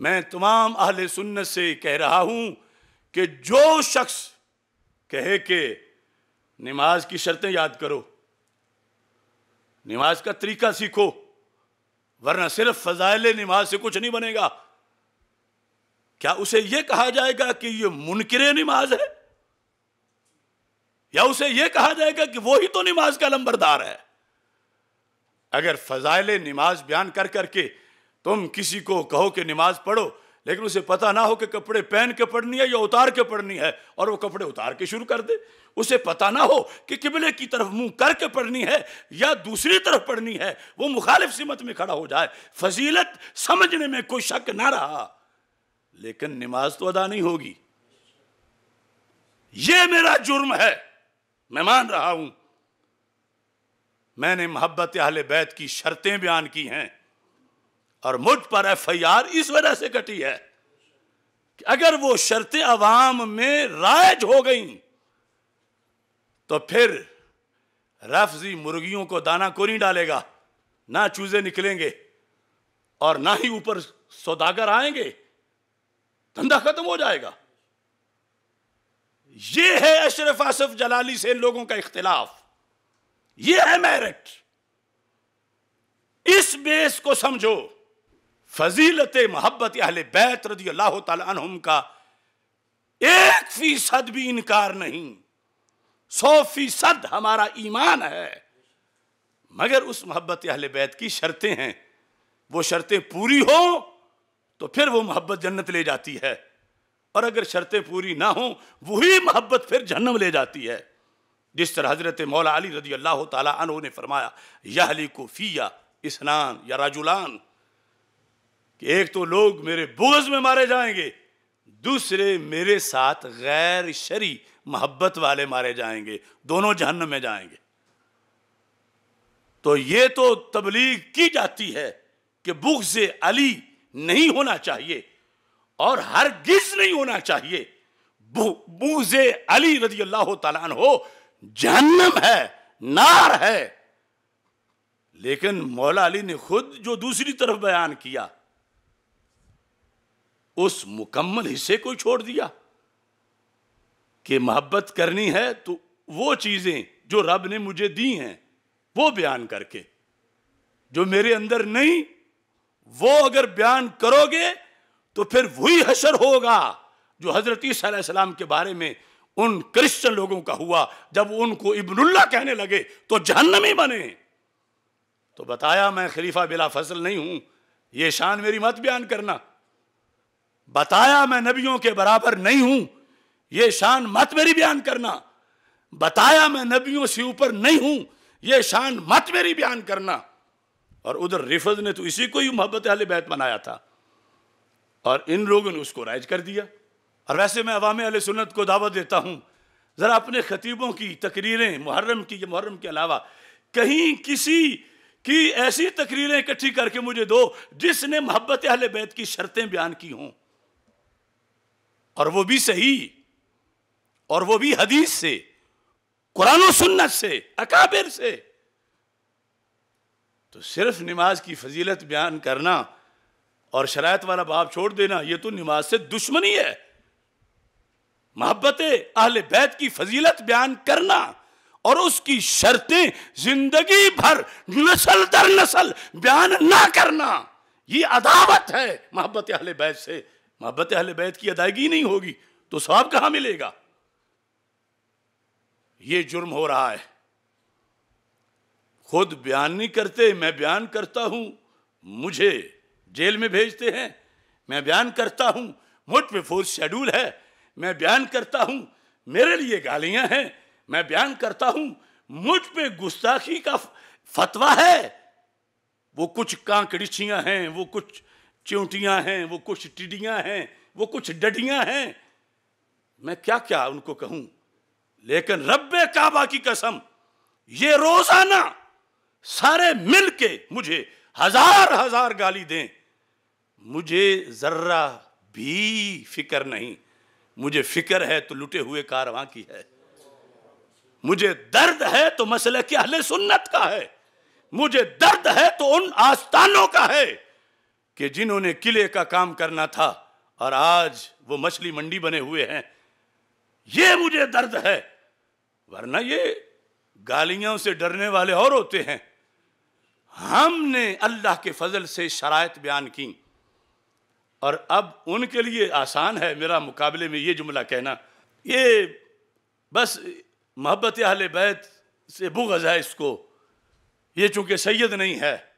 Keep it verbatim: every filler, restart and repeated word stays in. मैं तमाम अहले सुन्नत से कह रहा हूँ कि जो शख्स कहे कि नमाज की शर्तें याद करो, नमाज का तरीका सीखो, वरना सिर्फ फजाइल नमाज से कुछ नहीं बनेगा, क्या उसे यह कहा जाएगा कि यह मुनकिरे नमाज है? या उसे यह कहा जाएगा कि वही तो नमाज का लंबरदार है? अगर फजाइल नमाज बयान कर करके तुम किसी को कहो कि नमाज पढ़ो, लेकिन उसे पता ना हो कि कपड़े पहन के पढ़नी है या उतार के पढ़नी है, और वो कपड़े उतार के शुरू कर दे, उसे पता ना हो कि किबले की तरफ मुंह करके पढ़नी है या दूसरी तरफ पढ़नी है, वो मुखालिफ सिमत में खड़ा हो जाए, फजीलत समझने में कोई शक ना रहा, लेकिन नमाज तो अदा नहीं होगी। ये मेरा जुर्म है, मैं मान रहा हूं। मैंने मोहब्बत अहले बैत की शर्तें बयान की हैं और मुझ पर एफ आई आर इस वजह से कटी है कि अगर वो शर्तें अवाम में राइज हो गई तो फिर रफ्जी मुर्गियों को दाना कोरी डालेगा, ना चूजे निकलेंगे और ना ही ऊपर सौदागर आएंगे, धंधा खत्म हो जाएगा। ये है अशरफ आसिफ जलाली से लोगों का इख्तिलाफ, ये है मेरिट। इस बेस को समझो। फजीलत मोहब्बत अहले बैत रदियल्लाहु ताला अन्हुम का एक फीसद भी इनकार नहीं, सौ फीसद हमारा ईमान है, मगर उस मोहब्बत अहले बैत की शर्तें हैं, वो शर्तें पूरी हो तो फिर वो मोहब्बत जन्नत ले जाती है, और अगर शर्तें पूरी ना हो वही मोहब्बत फिर जहन्नम ले जाती है। जिस तरह हजरत मौला अली रदियल्लाहु ताला अन्हु ने फरमाया, यहलिकु फ़िया इस्नान या रजुलान, कि एक तो लोग मेरे बुग़्ज़ में मारे जाएंगे, दूसरे मेरे साथ गैर शरी मोहब्बत वाले मारे जाएंगे, दोनों जहन्नम में जाएंगे। तो ये तो तबलीग की जाती है कि बुग़्ज़ अली नहीं होना चाहिए और हरगिज़ नहीं होना चाहिए। बुग़्ज़ अली रदियल्लाहु ताला अन्हु जहन्नम है, नार है, लेकिन मौला अली ने खुद जो दूसरी तरफ बयान किया उस मुकम्मल हिस्से को छोड़ दिया कि मोहब्बत करनी है तो वो चीजें जो रब ने मुझे दी हैं वो बयान करके, जो मेरे अंदर नहीं वो अगर बयान करोगे तो फिर वही हशर होगा जो हजरत ईसा अलैहिस्सलाम के बारे में उन क्रिश्चियन लोगों का हुआ, जब उनको इब्नुल्लाह कहने लगे तो जहन्नमी बने। तो बताया, मैं खलीफा बिला फसल नहीं हूं, ये शान मेरी मत बयान करना। बताया, मैं नबियों के बराबर नहीं हूं, ये शान मत मेरी बयान करना। बताया, मैं नबियों से ऊपर नहीं हूं, ये शान मत मेरी बयान करना। और उधर रिफज ने तो इसी को ही मोहब्बत अहले बैत बनाया था और इन लोगों ने उसको राइज कर दिया। और वैसे मैं अवामे अहले सुन्नत को दावत देता हूँ, ज़रा अपने खतीबों की तकरीरें मुहर्रम की या मुहर्रम के अलावा कहीं किसी की ऐसी तकरीरें इकट्ठी करके मुझे दो जिसने मोहब्बत अहले बैत की शर्तें बयान की हों, और वो भी सही, और वो भी हदीस से, कुरान और सुन्नत से, अकाबिर से। तो सिर्फ नमाज की फजीलत बयान करना और शरायत वाला बाब छोड़ देना, ये तो नमाज से दुश्मनी है। मोहब्बत अहले बैत की फजीलत बयान करना और उसकी शर्तें जिंदगी भर नस्ल दर नस्ल बयान ना करना, ये अदावत है मोहब्बत अहले बैत से। मोहब्बत अहले बैत की अदायगी नहीं होगी तो सवाब कहाँ मिलेगा? ये जुर्म हो रहा है। खुद बयान नहीं करते, मैं बयान करता हूं, मुझे जेल में भेजते हैं, मैं बयान करता हूं, मुझ पे फोर्स शेड्यूल है, मैं बयान करता हूं, मेरे लिए गालियां हैं, मैं बयान करता हूं, मुझ पे गुस्ताखी का फतवा है। वो कुछ कांकड़ियां हैं, वो कुछ चिंटियां हैं, वो कुछ टिड्डियां हैं, वो कुछ डडियां हैं, मैं क्या क्या उनको कहूं, लेकिन रब्बे काबा की कसम, ये रोजाना सारे मिलके मुझे हजार हजार गाली दें, मुझे जर्रा भी फिक्र नहीं। मुझे फिक्र है तो लुटे हुए कारवां की है, मुझे दर्द है तो मसले के अहले सुन्नत का है, मुझे दर्द है तो उन आस्तानों का है कि जिन्होंने किले का काम करना था और आज वो मछली मंडी बने हुए हैं, ये मुझे दर्द है। वरना ये गालियों से डरने वाले और होते हैं। हमने अल्लाह के फजल से शरायत बयान की और अब उनके लिए आसान है मेरा मुकाबले में ये जुमला कहना। ये बस मोहब्बत अहले बैत से बुग़्ज़ है इसको, ये चूँकि सैयद नहीं है।